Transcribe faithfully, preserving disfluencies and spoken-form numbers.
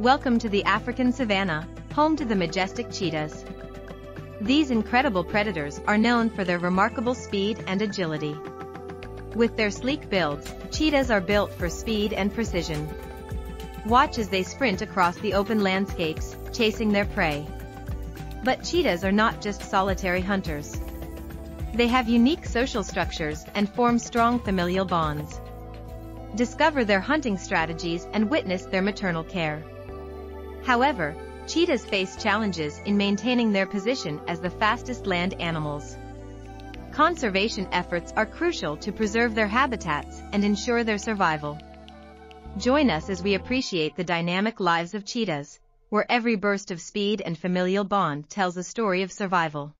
Welcome to the African savanna, home to the majestic cheetahs. These incredible predators are known for their remarkable speed and agility. With their sleek builds, cheetahs are built for speed and precision. Watch as they sprint across the open landscapes, chasing their prey. But cheetahs are not just solitary hunters. They have unique social structures and form strong familial bonds. Discover their hunting strategies and witness their maternal care. However, cheetahs face challenges in maintaining their position as the fastest land animals. Conservation efforts are crucial to preserve their habitats and ensure their survival. Join us as we appreciate the dynamic lives of cheetahs, where every burst of speed and familial bond tells a story of survival.